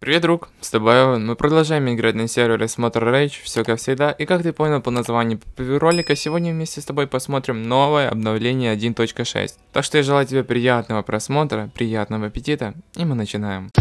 Привет, друг, с тобой Овен. Мы продолжаем играть на сервере Смотр Rage, все как всегда, и как ты понял по названию ролика, сегодня вместе с тобой посмотрим новое обновление 1.6. Так что я желаю тебе приятного просмотра, приятного аппетита, и мы начинаем.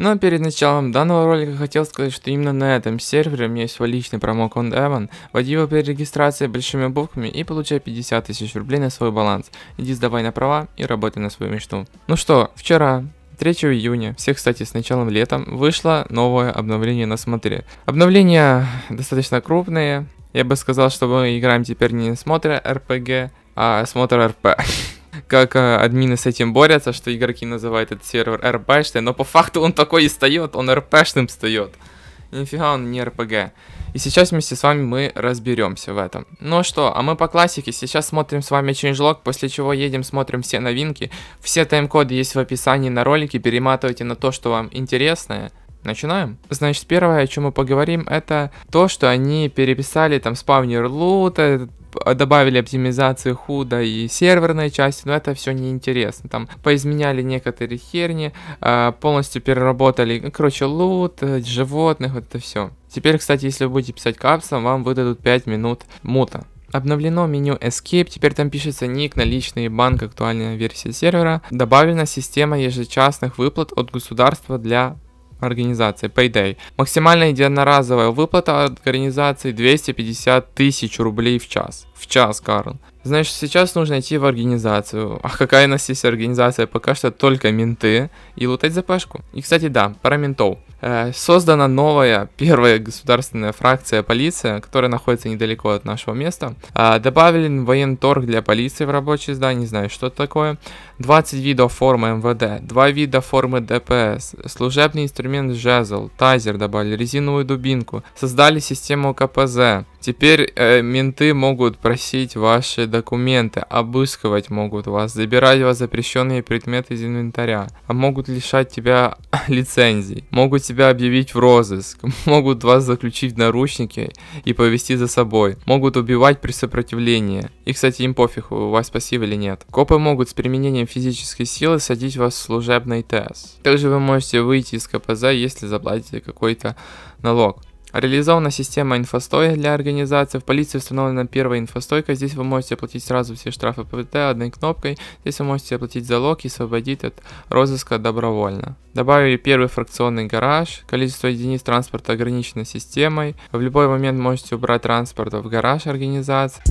Но перед началом данного ролика хотел сказать, что именно на этом сервере у меня есть свой личный промокод Even. Вводи его при регистрации большими буквами и получай 50 тысяч рублей на свой баланс. Иди сдавай на права и работай на свою мечту. Ну что, вчера, 3 июня, все, кстати, с началом лета, вышло новое обновление на Смотре. Обновления достаточно крупные. Я бы сказал, что мы играем теперь не на Смотре RPG, а Смотр RP. Как админы с этим борются, что игроки называют этот сервер РПшный, но по факту он такой и встает, он РПшным встает. Нифига он не РПГ. И сейчас вместе с вами мы разберемся в этом. Ну что, а мы по классике сейчас смотрим с вами чейнджлог, после чего едем, смотрим все новинки. Все тайм-коды есть в описании на ролике, перематывайте на то, что вам интересное. Начинаем. Значит, первое, о чем мы поговорим, это то, что они переписали там спавнер лута, добавили оптимизацию худа и серверной части, но это все неинтересно. Там поизменяли некоторые херни, полностью переработали, короче, лут, животных, вот это все. Теперь, кстати, если вы будете писать капсом, вам выдадут 5 минут мута. Обновлено меню Escape, теперь там пишется ник, наличные, банк, актуальная версия сервера. Добавлена система ежечасных выплат от государства для организации Payday. Максимальная единоразовая выплата от организации 250 тысяч рублей в час. В час, Карл. Значит, сейчас нужно идти в организацию. А какая у нас есть организация? Пока что только менты. И лутать ЗПшку. И, кстати, да, про ментов. Создана новая, первая государственная фракция полиция, которая находится недалеко от нашего места. Добавлен военторг для полиции в рабочее здание, не знаю, что это такое. 20 видов формы МВД, 2 вида формы ДПС, служебный инструмент жезл, тазер добавили, резиновую дубинку. Создали систему КПЗ. Теперь менты могут просить ваши документы, обыскивать могут вас, забирать у вас запрещенные предметы из инвентаря, а могут лишать тебя лицензий, могут тебя объявить в розыск, могут вас заключить в наручники и повести за собой, могут убивать при сопротивлении. И, кстати, им пофиг, у вас пассив или нет. Копы могут с применением физической силы садить вас в служебный ТС. Также вы можете выйти из КПЗ, если заплатите какой-то налог. Реализована система инфостоек для организации. В полиции установлена первая инфостойка. Здесь вы можете оплатить сразу все штрафы ПВТ одной кнопкой. Здесь вы можете оплатить залог и освободить от розыска добровольно. Добавили первый фракционный гараж. Количество единиц транспорта ограничено системой. В любой момент можете убрать транспорт в гараж организации.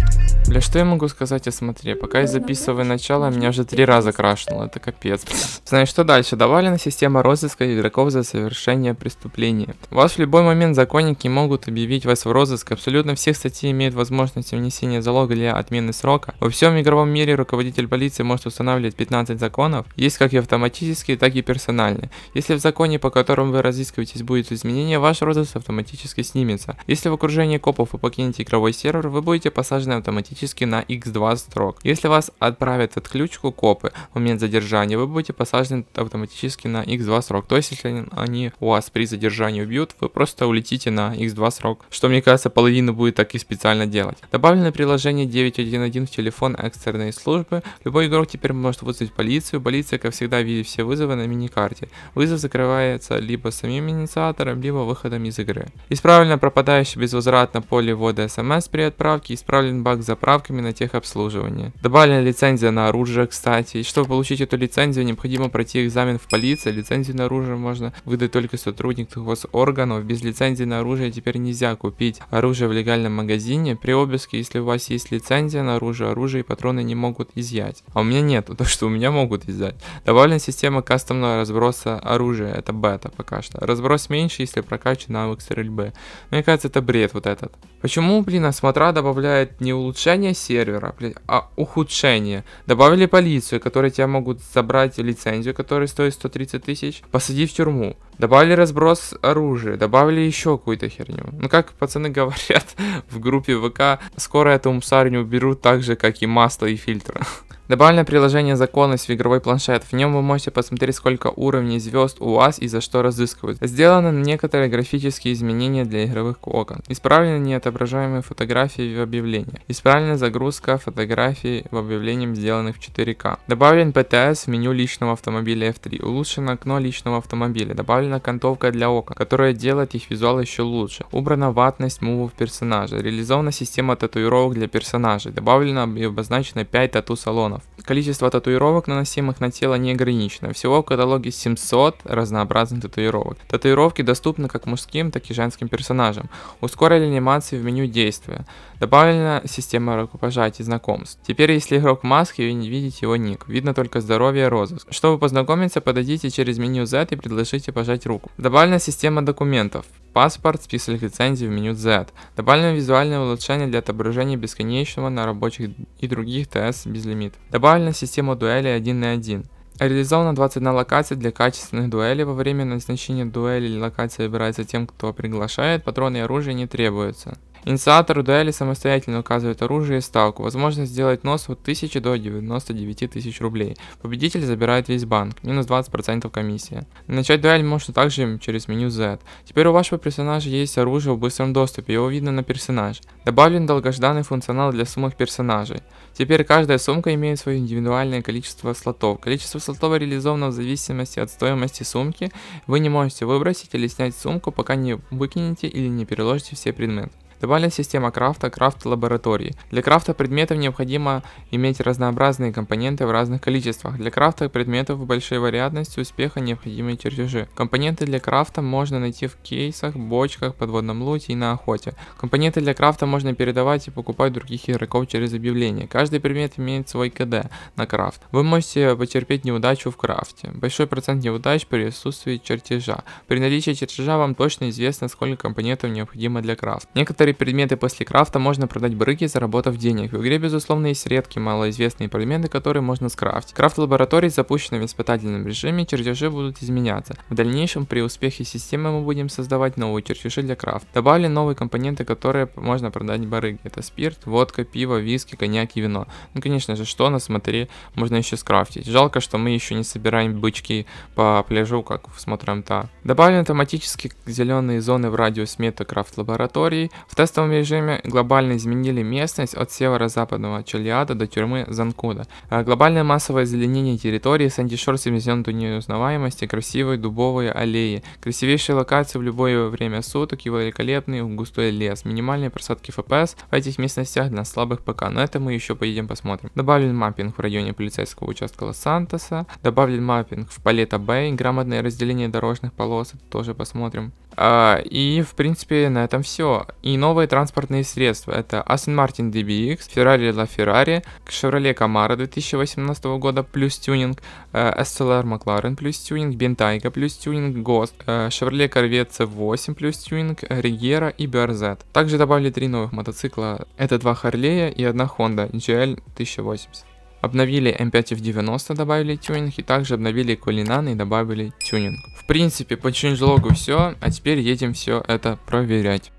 Бля, что я могу сказать о Смотре? Пока я записываю начало, меня уже 3 раза крашнуло. Это капец. Знаешь, что дальше? Добавлена система розыска игроков за совершение преступления. Вас в любой момент законе могут объявить вас в розыск. Абсолютно все статьи имеют возможность внесения залога или отмены срока. Во всем игровом мире руководитель полиции может устанавливать 15 законов. Есть как и автоматические, так и персональные. Если в законе, по которому вы разыскиваетесь, будет изменение, ваш розыск автоматически снимется. Если в окружении копов вы покинете игровой сервер, вы будете посажены автоматически на x2 строк. Если вас отправят в отключку копы в момент задержания, вы будете посажены автоматически на x2 срок. То есть, если они у вас при задержании убьют, вы просто улетите на x2 срок, что, мне кажется, половина будет так и специально делать. Добавлено приложение 911 в телефон экстренной службы. Любой игрок теперь может вызвать полицию. Полиция, как всегда, видит все вызовы на миникарте. Вызов закрывается либо самим инициатором, либо выходом из игры. Исправлено пропадающее безвозвратно поле ввода смс при отправке. Исправлен баг с заправками на техобслуживание. Добавлена лицензия на оружие, кстати. И чтобы получить эту лицензию, необходимо пройти экзамен в полиции. Лицензию на оружие можно выдать только сотрудник госорганов. Без лицензии на оружие теперь нельзя купить оружие в легальном магазине. При обыске, если у вас есть лицензия на оружие, оружие и патроны не могут изъять. А у меня нет, так что у меня могут изъять. Добавлена система кастомного разброса оружия, это бета пока что. Разброс меньше, если прокачан навык стрельбы. Мне кажется, это бред вот этот. Почему, блин, Смотра добавляет не улучшение сервера, блин, а ухудшение? Добавили полицию, которые тебя могут забрать лицензию, которая стоит 130 тысяч, посадить в тюрьму. Добавили разброс оружия, добавили еще какую-то херню. Ну, как пацаны говорят в группе ВК, скоро эту мусарню уберут так же, как и масло и фильтр. Добавлено приложение «Законность» в игровой планшет. В нем вы можете посмотреть, сколько уровней звезд у вас и за что разыскивают. Сделаны некоторые графические изменения для игровых окон. Исправлены неотображаемые фотографии в объявлениях. Исправлена загрузка фотографий в объявлениях, сделанных в 4К. Добавлен ПТС в меню личного автомобиля F3. Улучшено окно личного автомобиля. Добавлена окантовка для окон, которая делает их визуал еще лучше. Убрана ватность мувов персонажа. Реализована система татуировок для персонажей. Добавлено и обозначено 5 тату-салонов. Количество татуировок, наносимых на тело, не ограничено. Всего в каталоге 700 разнообразных татуировок. Татуировки доступны как мужским, так и женским персонажам. Ускорили анимации в меню действия. Добавлена система рукопожатий знакомств. Теперь, если игрок в маске, вы не видите его ник. Видно только здоровье и розыск. Чтобы познакомиться, подойдите через меню Z и предложите пожать руку. Добавлена система документов. Паспорт, список лицензий в меню Z. Добавлено визуальное улучшение для отображения бесконечного на рабочих и других ТС без лимита. Добавлена система дуэли 1 на 1. Реализовано 21 локаций для качественных дуэлей. Во время назначения дуэли или локации выбирается тем, кто приглашает, патроны и оружие не требуются. Инициатору дуэли самостоятельно указывает оружие и ставку. Возможно сделать нос от 1000 до 99 тысяч рублей. Победитель забирает весь банк, минус 20% комиссия. Начать дуэль можно также через меню Z. Теперь у вашего персонажа есть оружие в быстром доступе, его видно на персонаже. Добавлен долгожданный функционал для сумок персонажей. Теперь каждая сумка имеет свое индивидуальное количество слотов. Количество слотов реализовано в зависимости от стоимости сумки. Вы не можете выбросить или снять сумку, пока не выкинете или не переложите все предметы. Добавлена система крафта, крафт-лаборатории. Для крафта предметов необходимо иметь разнообразные компоненты в разных количествах. Для крафта предметов большой вариантностью успеха необходимы чертежи. Компоненты для крафта можно найти в кейсах, бочках, подводном луте и на охоте. Компоненты для крафта можно передавать и покупать других игроков через объявление. Каждый предмет имеет свой КД на крафт. Вы можете потерпеть неудачу в крафте. Большой процент неудач при отсутствии чертежа. При наличии чертежа вам точно известно, сколько компонентов необходимо для крафта. Некоторые предметы после крафта можно продать брыги, заработав денег. В игре, безусловно, есть редкие малоизвестные предметы, которые можно скрафтить. Крафт лаборатории запущена в испытательном режиме, чертежи будут изменяться. В дальнейшем при успехе системы мы будем создавать новые чертежи для крафта. Добавили новые компоненты, которые можно продать барыги. Это спирт, водка, пиво, виски, коньяк и вино. Ну конечно же, что на смотре можно еще скрафтить. Жалко, что мы еще не собираем бычки по пляжу, как в Смотр Rage. Добавлены автоматически зеленые зоны в радиус мета крафт лаборатории. В тестовом режиме глобально изменили местность от северо-западного Чалиада до тюрьмы Занкуда. Глобальное массовое озеленение территории с антишорсами сделано до неузнаваемости, красивые дубовые аллеи, красивейшие локации в любое время суток и великолепный густой лес, минимальные просадки FPS в этих местностях для слабых ПК, но это мы еще поедем посмотрим. Добавлен маппинг в районе полицейского участка Лос-Сантоса, добавлен маппинг в Палета-Бэй, грамотное разделение дорожных полос, это тоже посмотрим. И в принципе на этом все. И новые транспортные средства. Это Aston Martin DBX, Ferrari LaFerrari, Chevrolet Camaro 2018 года плюс тюнинг, SLR McLaren плюс тюнинг, Bentayga плюс тюнинг, Ghost, Chevrolet Corvette C8 плюс тюнинг, Regera и BRZ. Также добавили 3 новых мотоцикла. Это 2 Harley и 1 Honda GL 1080. Обновили M5 F90, добавили тюнинг, и также обновили Culinan и добавили тюнинг. В принципе, по чейнджлогу все, а теперь едем все это проверять.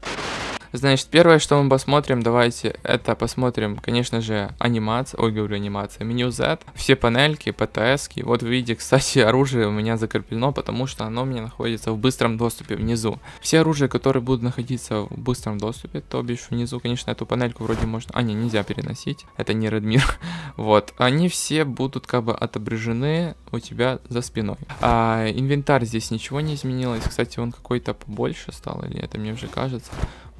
Значит, первое, что мы посмотрим, давайте это посмотрим, конечно же, анимация, меню Z, все панельки, ПТСки, вот вы видите, кстати, оружие у меня закреплено, потому что оно у меня находится в быстром доступе внизу. Все оружия, которые будут находиться в быстром доступе, то бишь внизу, конечно, эту панельку вроде можно, нельзя переносить, это не Радмир, вот, они все будут как бы отображены у тебя за спиной. Инвентарь здесь ничего не изменилось, кстати, он какой-то побольше стал, или это мне уже кажется.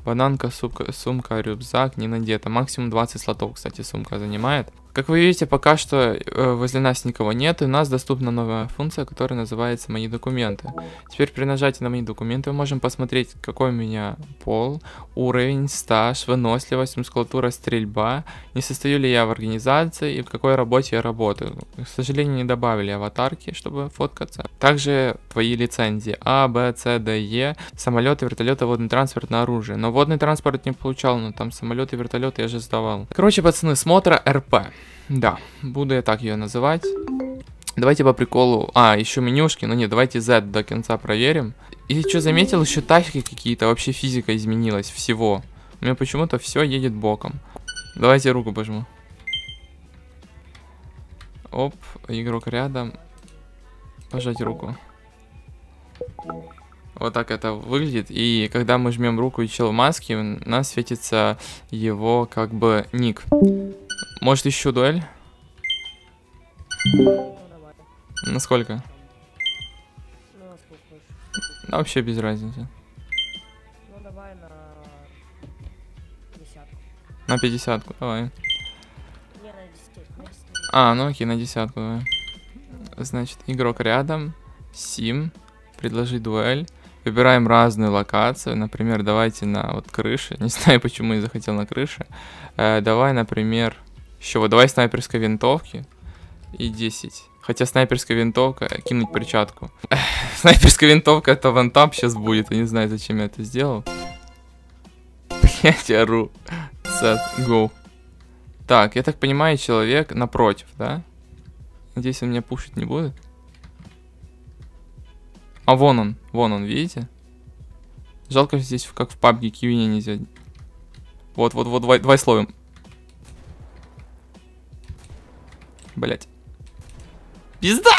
Бананка, сумка, рюкзак не надета. Максимум 20 слотов, кстати, сумка занимает. Как вы видите, пока что возле нас никого нет, и у нас доступна новая функция, которая называется «Мои документы». Теперь при нажатии на «Мои документы» мы можем посмотреть, какой у меня пол, уровень, стаж, выносливость, мускулатура, стрельба, не состою ли я в организации и в какой работе я работаю. К сожалению, не добавили аватарки, чтобы фоткаться. Также твои лицензии А, Б, С, Д, Е, самолеты, вертолеты, водный транспорт на оружие. Но водный транспорт не получал, но там самолеты, вертолеты я же сдавал. Короче, пацаны, смотра РП. Да, буду я так ее называть. Давайте по приколу... еще менюшки, но нет, давайте Z до конца проверим. И что заметил, еще тачки какие-то, вообще физика изменилась всего. У меня почему-то все едет боком. Давайте руку пожму. Оп, игрок рядом. Пожать руку. Вот так это выглядит. И когда мы жмем руку и чел в маске, у нас светится его как бы ник. Может еще дуэль? Насколько? Да, вообще без разницы. Ну давай на 50. На 50-ку, давай. Не, на 10, на 10. А, ну окей, на 10-ку давай. Значит, игрок рядом, сим, предложи дуэль. Выбираем разную локацию. Например, давайте на вот крыше. Не знаю, почему я захотел на крыше. Давай, например, еще вот давай снайперской винтовки и 10. Хотя снайперская винтовка, кинуть перчатку. Снайперская винтовка это вантап сейчас будет. Я не знаю, зачем я это сделал. Блять, я ору. Set, go. Так, я так понимаю, человек напротив, да? Надеюсь, он меня пушить не будет. А вон он, видите? Жалко, что здесь, как в пабге, кивине нельзя. Вот, давай словим. Блять. Пизда!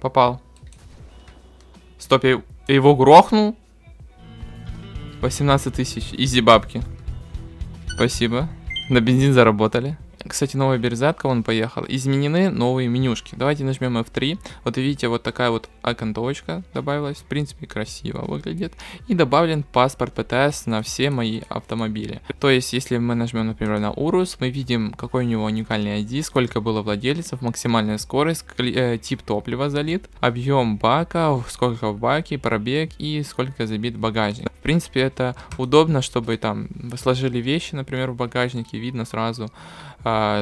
Попал. Стоп, я его грохнул. 18 тысяч. Изи бабки. Спасибо. На бензин заработали. Кстати, новая BRZ, он поехал. Изменены новые менюшки. Давайте нажмем F3. Вот видите, вот такая вот окантовочка добавилась. В принципе, красиво выглядит. И добавлен паспорт ПТС на все мои автомобили. То есть, если мы нажмем, например, на Урус, мы видим, какой у него уникальный ID, сколько было владельцев, максимальная скорость, тип топлива залит, объем бака, сколько в баке, пробег и сколько забит багажник. В принципе, это удобно, чтобы там сложили вещи, например, в багажнике, видно сразу,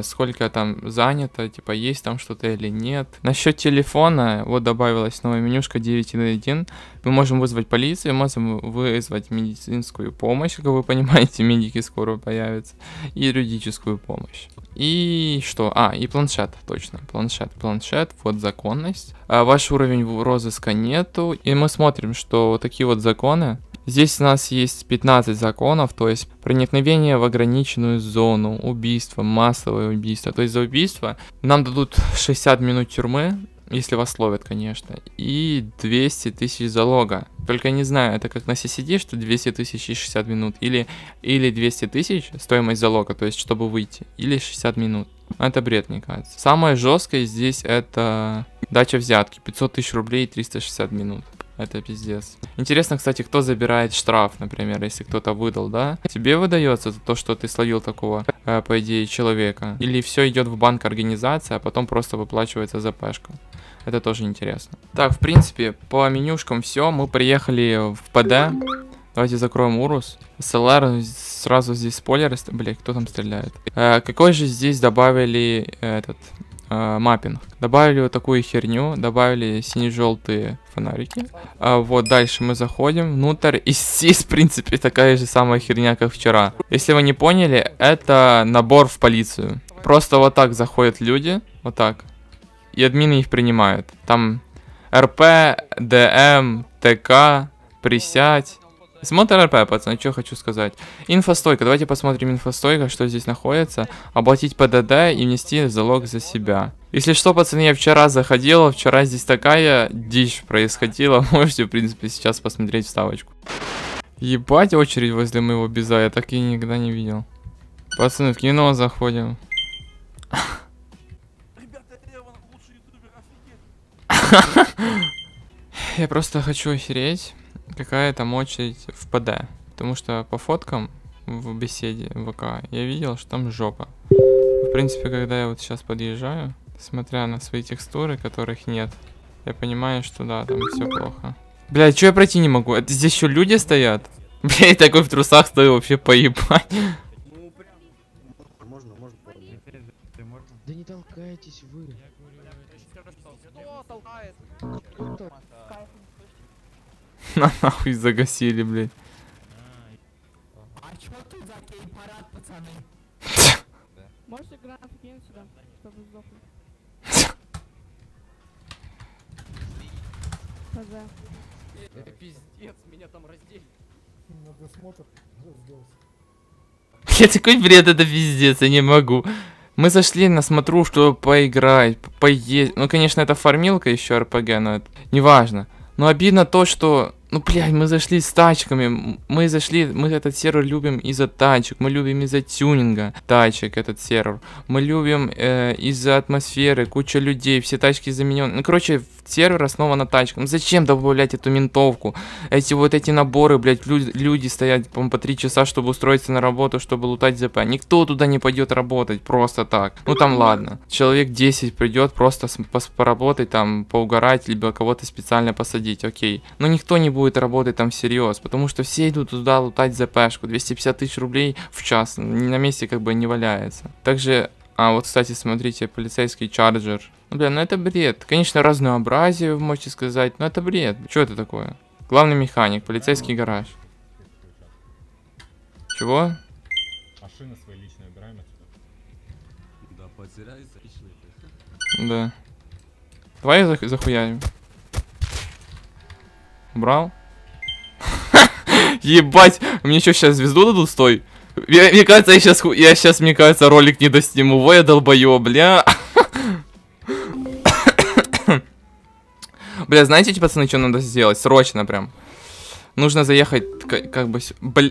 сколько там занято, типа есть там что-то или нет. Насчет телефона, вот добавилась новая менюшка 9.1. Мы можем вызвать полицию, можем вызвать медицинскую помощь, как вы понимаете, медики скоро появятся, и юридическую помощь. И что? А, и планшет, точно, планшет, вот законность. Ваш уровень розыска нету, и мы смотрим, что вот такие вот законы. Здесь у нас есть 15 законов, то есть проникновение в ограниченную зону, убийство, массовое убийство. То есть за убийство нам дадут 60 минут тюрьмы, если вас ловят, конечно, и 200 тысяч залога. Только не знаю, это как на CCD, что 200 тысяч и 60 минут, или 200 тысяч стоимость залога, то есть чтобы выйти, или 60 минут. Это бред, мне кажется. Самое жесткое здесь это дача взятки, 500 тысяч рублей и 360 минут. Это пиздец. Интересно, кстати, кто забирает штраф, например, если кто-то выдал, да? Тебе выдается за то, что ты словил такого, по идее, человека? Или все идет в банк организации, а потом просто выплачивается ЗПшка? Это тоже интересно. Так, в принципе, по менюшкам все. Мы приехали в ПД. Давайте закроем Урус. SLR, сразу здесь спойлеры. Блин, кто там стреляет? Какой же здесь добавили этот... маппинг. Добавили вот такую херню, добавили сине-желтые фонарики. Вот дальше мы заходим внутрь, и здесь, в принципе, такая же самая херня, как вчера. Если вы не поняли, это набор в полицию. Просто вот так заходят люди, вот так, и админы их принимают. Там РП, ДМ, ТК, присядь. Смотр РП, пацаны, что хочу сказать. Инфостойка, давайте посмотрим инфостойка, что здесь находится. Оплатить ПДД и внести залог за себя. Если что, пацаны, я вчера заходил, вчера здесь такая дичь происходила. Можете, в принципе, сейчас посмотреть вставочку. Ебать, очередь возле моего биза, я так и никогда не видел. Пацаны, в кино заходим. Я просто хочу охереть. Какая там очередь в ПД. Потому что по фоткам в беседе в ВК я видел, что там жопа. В принципе, когда я вот сейчас подъезжаю, смотря на свои текстуры, которых нет, я понимаю, что да, там все плохо. Блядь, что я пройти не могу? Это здесь еще люди стоят? Блядь, такой в трусах стою, вообще поебать. Можно. Да не толкайтесь вы. На нахуй загасили, блядь. А чё тут за гей-парад, пацаны? Можете гранату кинуть сюда, чтобы сдохнуть? ПЗ. Пиздец, меня там раздели. Надо смотр сделать. Я такой бред, это пиздец, я не могу. Мы зашли на смотру, чтобы поиграть, поесть. Ну, конечно, это фармилка еще RPG, но это неважно. Но обидно то, что... Ну, блядь, мы зашли с тачками. Мы зашли... Мы этот сервер любим из-за тачек. Мы любим из-за тюнинга тачек этот сервер. Мы любим из-за атмосферы. Куча людей, все тачки заменены. Ну, короче, сервер основан на тачках. Ну, зачем добавлять эту ментовку? Эти наборы, блядь, люди стоят, по-моему, по 3 часа, чтобы устроиться на работу, чтобы лутать ЗП. Никто туда не пойдет работать просто так. Ну, там, ладно. Человек 10 придет просто поработать, там, поугарать, либо кого-то специально посадить, окей. Но никто не будет работать там всерьез, потому что все идут туда лутать ЗПшку. 250 тысяч рублей в час на месте как бы не валяется. Также, а вот, кстати, смотрите, полицейский чарджер. Ну, бля, ну это бред. Конечно, разнообразие, вы можете сказать, но это бред. Что это такое? Главный механик, полицейский гараж. Чего? Машины свои личные убираем отсюда. Да, потеряются личные. Да. Давай захуяем. Брал? Ебать, мне что, сейчас звезду дадут? Стой. Мне кажется, я сейчас, мне кажется, ролик не досниму. Во, я долбоёб, бля. Бля, знаете, пацаны, что надо сделать? Срочно прям. Нужно заехать, как бы... Бля...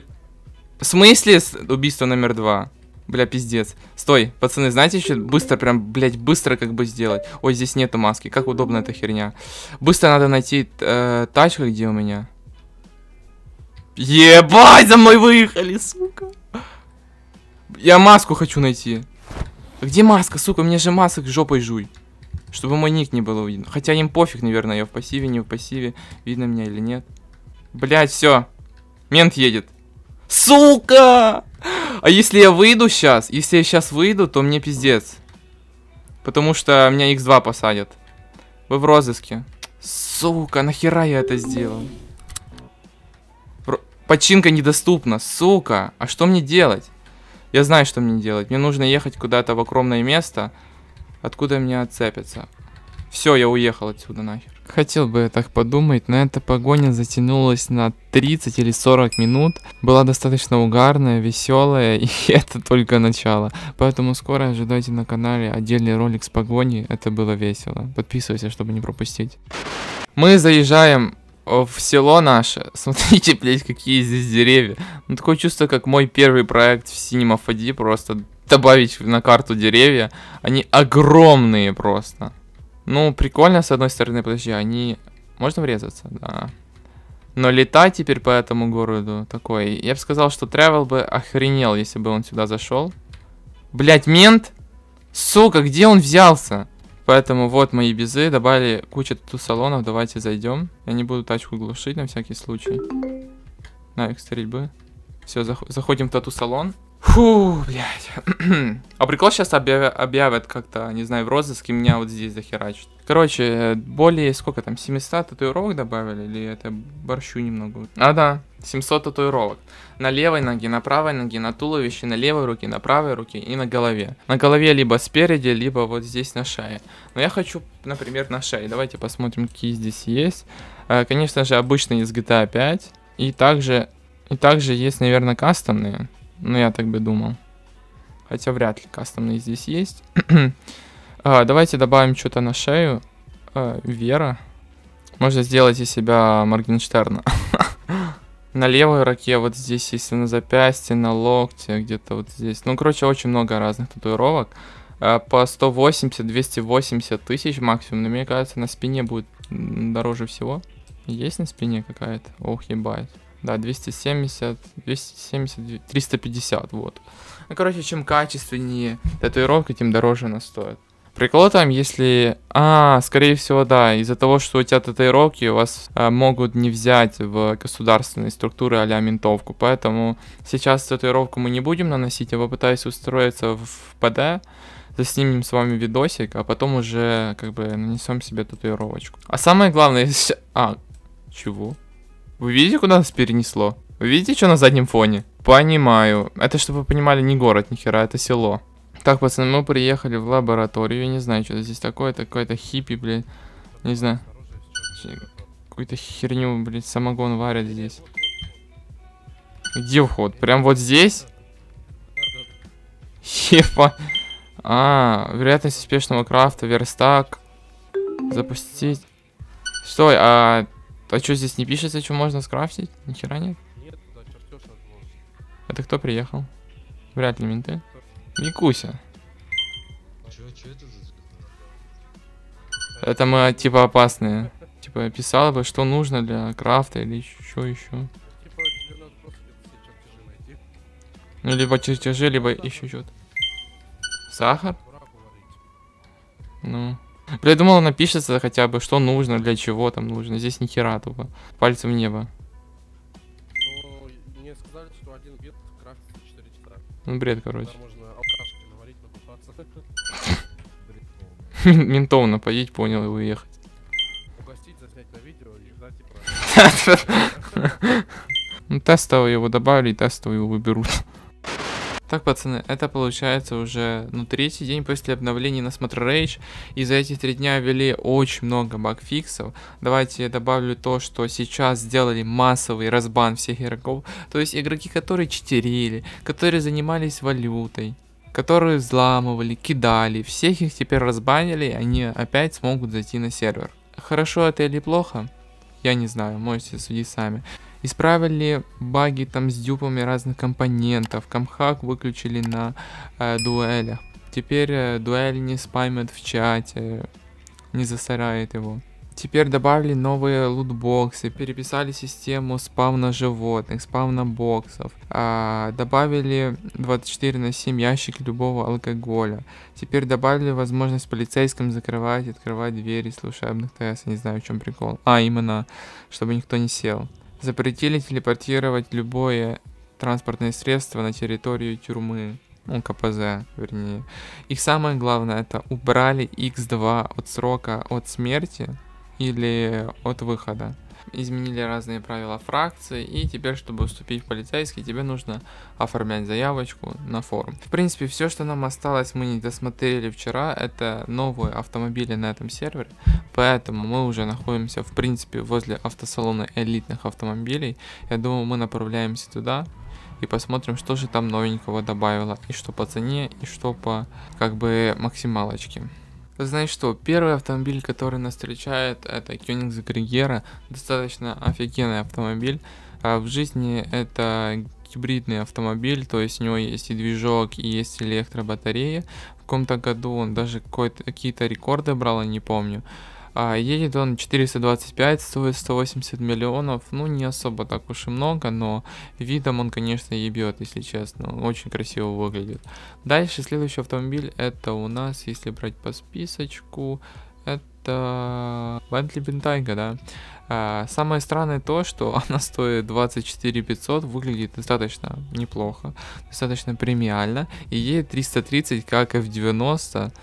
В смысле убийство номер 2? Бля, пиздец. Стой, пацаны, знаете, что быстро прям, блядь, быстро как бы сделать? Ой, здесь нету маски, как удобно эта херня. Быстро надо найти тачку, где у меня. Ебать, за мной выехали, сука. Я маску хочу найти. Где маска, сука? У меня же масок жопой жуй. Чтобы мой ник не было видно. Хотя им пофиг, наверное, я в пассиве, не в пассиве. Видно меня или нет. Блядь, все. Мент едет. Сука! А если я выйду сейчас, если я сейчас выйду, то мне пиздец. Потому что меня Х2 посадят. Вы в розыске. Сука, нахера я это сделал? Починка недоступна, сука. А что мне делать? Я знаю, что мне делать. Мне нужно ехать куда-то в укромное место, откуда меня отцепятся. Все, я уехал отсюда нахер. Хотел бы я так подумать, но эта погоня затянулась на 30 или 40 минут. Была достаточно угарная, веселая, и это только начало. Поэтому скоро ожидайте на канале отдельный ролик с погоней. Это было весело. Подписывайся, чтобы не пропустить. Мы заезжаем в село наше. Смотрите, блять, какие здесь деревья. Ну, такое чувство, как мой первый проект в Cinema 4D. Просто добавить на карту деревья. Они огромные просто. Ну, прикольно, с одной стороны, подожди, они... Можно врезаться? Да. Но летать теперь по этому городу такой... Я бы сказал, что Travel бы охренел, если бы он сюда зашел. Блять, мент! Сука, где он взялся? Поэтому вот мои бизы, добавили кучу тату-салонов, давайте зайдем. Я не буду тачку глушить на всякий случай. Навик стрельбы. Все, заходим в тату-салон. Фу, блядь. А прикол сейчас объявят как-то, не знаю, в розыске, меня вот здесь захерачат. Короче, более, сколько там, 700 татуировок добавили? Или это борщу немного? А, да, 700 татуировок. На левой ноге, на правой ноге, на туловище, на левой руке, на правой руке и на голове. На голове либо спереди, либо вот здесь на шее. Но я хочу, например, на шее. Давайте посмотрим, какие здесь есть. Конечно же, обычные из GTA 5. И также есть, наверное, кастомные. Ну, я так бы думал. Хотя вряд ли кастомные здесь есть. Давайте добавим что-то на шею. Вера. Можно сделать из себя Моргенштерна. На левой руке вот здесь есть, на запястье, на локте, где-то вот здесь. Ну, короче, очень много разных татуировок. По 180-280 тысяч максимум. Но мне кажется, на спине будет дороже всего. Есть на спине какая-то? Ох, ебать. Да, 270, 350, вот. Ну, короче, чем качественнее татуировка, тем дороже она стоит. Прикол там, если... А, скорее всего, да, из-за того, что у тебя татуировки, у вас могут не взять в государственные структуры а-ля ментовку. Поэтому сейчас татуировку мы не будем наносить, я попытаюсь устроиться в ПД. Заснимем с вами видосик, а потом уже, как бы, нанесем себе татуировочку. А самое главное... А, чего? Вы видите, куда нас перенесло? Вы видите, что на заднем фоне? Понимаю. Это, чтобы вы понимали, не город, нихера, это село. Так, пацаны, мы приехали в лабораторию. Я не знаю, что здесь такое. Это какой-то хиппи, блядь. Не знаю. Какую-то херню, блядь, самогон варят здесь. Где вход? Прям вот здесь? Ефа. А, вероятность успешного крафта, верстак. Запустить. Стой, а что здесь не пишется, что можно скрафтить? Нихера нет? Нет, да, чертеж отложен. Это кто приехал? Вряд ли менты. Никуся. Че это за... Это мы типа опасные. Типа писала бы, что нужно для крафта или что еще. Ну, либо чертежи, либо еще что-то. Сахар? Ну. Бля, я думал, напишется хотя бы, что нужно, для чего там нужно. Здесь ни хера тупо. Пальцем в небо. Ну, мне сказали, что один бед крафтится 4 часа. Ну, бред, короче. Там можно алкашки наварить, накупаться. Ментов напоить, понял, и уехать. Угостить, заснять на видео и ждать и... Ну, тестовый его добавили, и тестовый его выберут. Так, пацаны, это получается уже, ну, третий день после обновлений на Смотр Rage, и за эти 3 дня ввели очень много багфиксов. Давайте я добавлю то, что сейчас сделали массовый разбан всех игроков, то есть игроки, которые читерили, которые занимались валютой, которые взламывали, кидали, всех их теперь разбанили, и они опять смогут зайти на сервер. Хорошо это или плохо? Я не знаю, можете судить сами. Исправили баги там с дюпами разных компонентов. Камхак выключили на дуэлях. Теперь дуэль не спамят в чате, не засоряет его. Теперь добавили новые лутбоксы, переписали систему спавна животных, спавна боксов. Добавили 24/7 ящики любого алкоголя. Теперь добавили возможность полицейским закрывать и открывать двери служебных ТС. Не знаю, в чем прикол. А, именно, чтобы никто не сел. Запретили телепортировать любое транспортное средство на территорию тюрьмы, ну, КПЗ, вернее. И самое главное, это убрали x2 от срока от смерти или от выхода. Изменили разные правила фракции, и теперь, чтобы вступить в полицейский, тебе нужно оформлять заявочку на форум. В принципе, все, что нам осталось, мы не досмотрели вчера, это новые автомобили на этом сервере, поэтому мы уже находимся, в принципе, возле автосалона элитных автомобилей. Я думаю, мы направляемся туда и посмотрим, что же там новенького добавило, и что по цене, и что по, как бы, максималочке. Знаешь что, первый автомобиль, который нас встречает, это Кёнигсегг Regera, достаточно офигенный автомобиль. В жизни это гибридный автомобиль, то есть у него есть и движок, и есть электробатарея. В каком-то году он даже какие-то рекорды брал, я не помню. Едет он 425, стоит 180 миллионов, ну не особо так уж и много, но видом он, конечно, ебет, если честно, он очень красиво выглядит. Дальше следующий автомобиль, это у нас, если брать по списочку, это Bentley Bentayga, да. Самое странное то, что она стоит 24 500, выглядит достаточно неплохо, достаточно премиально, и едет 330, как F90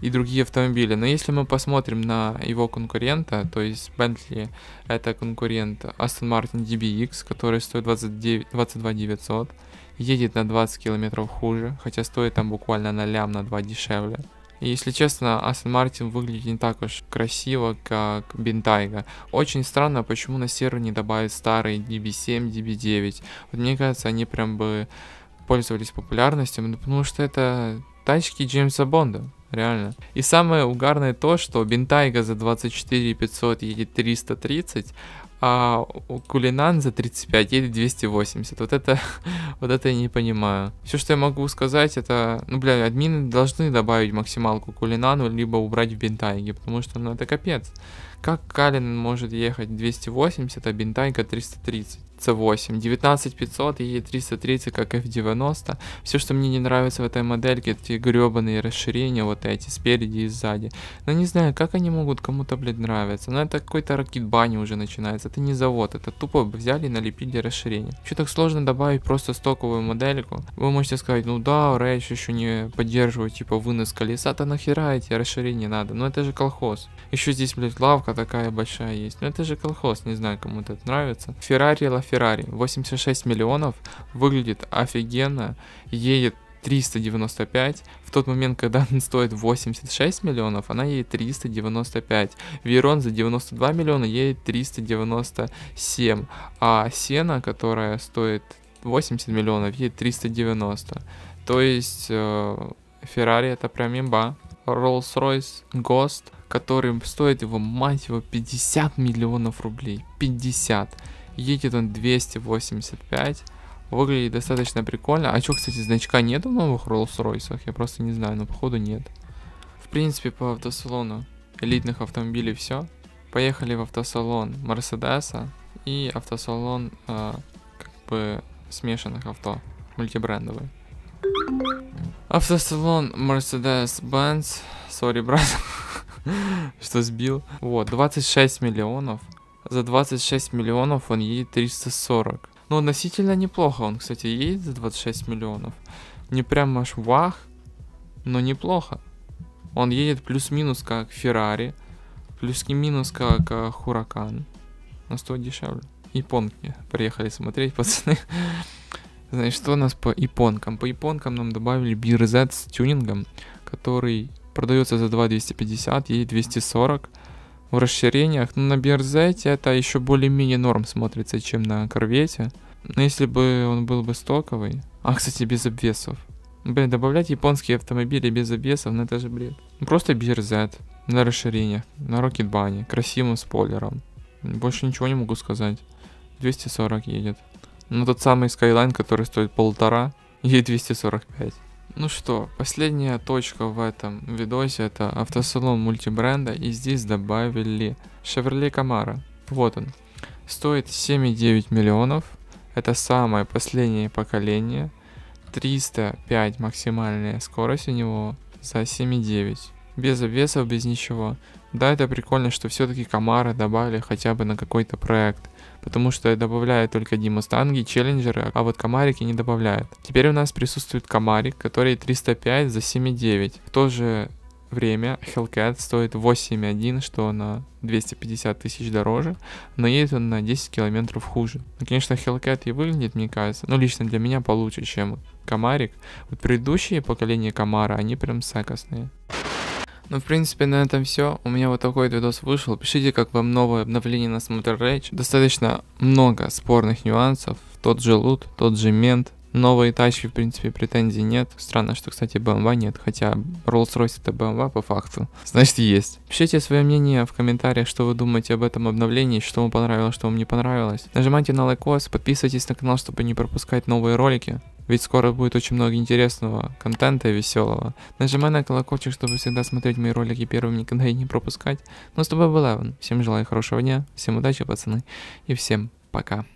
и другие автомобили. Но если мы посмотрим на его конкурента, то есть Bentley, это конкурент Aston Martin DBX, который стоит 22 900, едет на 20 километров хуже, хотя стоит там буквально на лям, на 2 дешевле. И если честно, Aston Martin выглядит не так уж красиво, как Bentayga. Очень странно, почему на сервер не добавят старые DB7, DB9. Вот мне кажется, они прям бы пользовались популярностью, потому что это тачки Джеймса Бонда. Реально. И самое угарное то, что Bentayga за 24 500 едет 330, а Culinan за 35 едет 280. Вот это я не понимаю. Все, что я могу сказать, это... Ну, бля, админы должны добавить максималку Кулинану, либо убрать в Bentayga, потому что, ну, это капец. Как Калин может ехать 280, а Bentayga 330? C8. 19500 и 330, как F90. Все, что мне не нравится в этой модельке, эти гребаные расширения, вот эти, спереди и сзади. Но не знаю, как они могут кому-то, блядь, нравиться. Но это какой-то ракетбани уже начинается. Это не завод, это тупо взяли и налепили расширение. Что так сложно добавить просто стоковую модельку? Вы можете сказать, ну да, Rage еще не поддерживает, типа, вынос колеса. Да нахера эти расширения надо? Ну это же колхоз. Еще здесь, блядь, лавка такая большая есть. Ну это же колхоз, не знаю, кому-то это нравится. Ferrari LaFerrari 86 миллионов, выглядит офигенно, едет 395, в тот момент, когда она стоит 86 миллионов, она едет 395, Вейрон за 92 миллиона едет 397, а Сена, которая стоит 80 миллионов, ей 390. То есть Ferrari это прям имба. Rolls-Royce Ghost, который стоит его, мать его, 50 миллионов рублей. 50. Едет он 285. Выглядит достаточно прикольно. А что, кстати, значка нет в новых Rolls-Royce'ах? Я просто не знаю, но походу нет. В принципе, по автосалону элитных автомобилей все. Поехали в автосалон Мерседеса и автосалон как бы смешанных авто, мультибрендовый. Автосалон Mercedes-Benz, сори, брат, что сбил. Вот, 26 миллионов. За 26 миллионов он едет 340. Ну, относительно неплохо он, кстати, едет за 26 миллионов. Не прям аж вах, но неплохо. Он едет плюс-минус как Ferrari, плюс-минус как Huracan. На 100 дешевле. Японки приехали смотреть, пацаны. Значит, что у нас по японкам? По японкам нам добавили BRZ с тюнингом, который продается за 2250, ей 240 в расширениях. Но на BRZ это еще более-менее норм смотрится, чем на корвете. Но если бы он был бы стоковый... А, кстати, без обвесов. Блин, добавлять японские автомобили без обвесов, ну это же бред. Просто BRZ на расширениях, на рокетбане, красивым спойлером. Больше ничего не могу сказать. 240 едет. Но тот самый Skyline, который стоит 1,5, ей 245. Ну что, последняя точка в этом видосе — это автосалон мультибренда. И здесь добавили Chevrolet Camaro. Вот он. Стоит 7,9 миллионов. Это самое последнее поколение. 305 максимальная скорость у него за 7,9. Без обвесов, без ничего. Да, это прикольно, что все-таки Камаро добавили хотя бы на какой-то проект. Потому что добавляют только Димустанги, Челленджеры, а вот Камарики не добавляют. Теперь у нас присутствует Камарик, который 305 за 7,9. В то же время Hellcat стоит 8,1, что на 250 тысяч дороже, но едет он на 10 километров хуже. Ну, конечно, Hellcat и выглядит, мне кажется, ну лично для меня получше, чем Камарик. Вот предыдущие поколения Камара, они прям сакосные. Ну, в принципе, на этом все. У меня вот такой видос вышел. Пишите, как вам новое обновление на Смотр Rage. Достаточно много спорных нюансов. Тот же лут, тот же мент. Новые тачки, в принципе, претензий нет. Странно, что, кстати, BMW нет. Хотя Rolls-Royce это BMW по факту. Значит, есть. Пишите свое мнение в комментариях, что вы думаете об этом обновлении, что вам понравилось, что вам не понравилось. Нажимайте на лайкос, подписывайтесь на канал, чтобы не пропускать новые ролики. Ведь скоро будет очень много интересного контента и веселого. Нажимай на колокольчик, чтобы всегда смотреть мои ролики первым, никогда и не пропускать. Ну, с тобой был Овен. Всем желаю хорошего дня, всем удачи, пацаны, и всем пока.